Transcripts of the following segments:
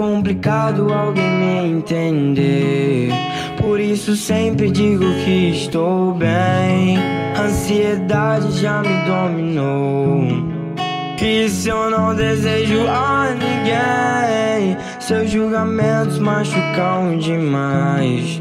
complicado alguém me entender. Por isso sempre digo que estou bem. A ansiedade já me dominou. Isso eu não desejo a ninguém. Seus julgamentos machucam demais.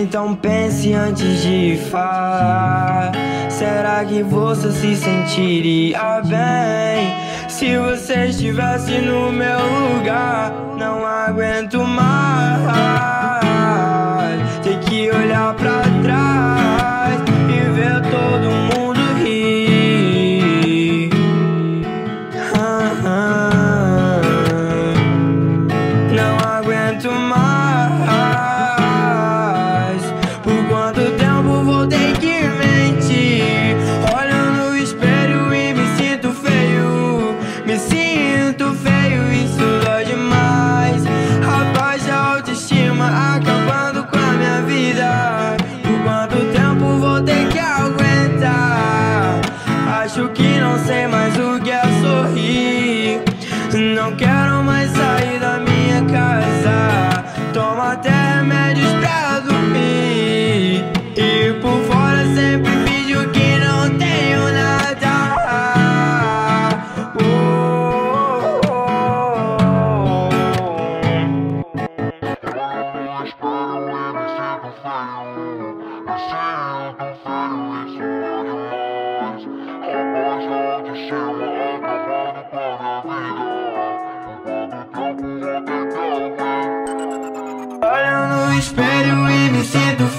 Então pense antes de falar. Será que você se sentiria bem se você estivesse no meu lugar? Não aguento mais ter que olhar pra trás e ver todo mundo rir. Não aguento mais. Acho que não sei mais o que é sorrir. Não quero mais sair da minha casa. Tomo até remédios pra dormir. E por fora sempre finjo que não tenho nada. Olho no espelho e me sinto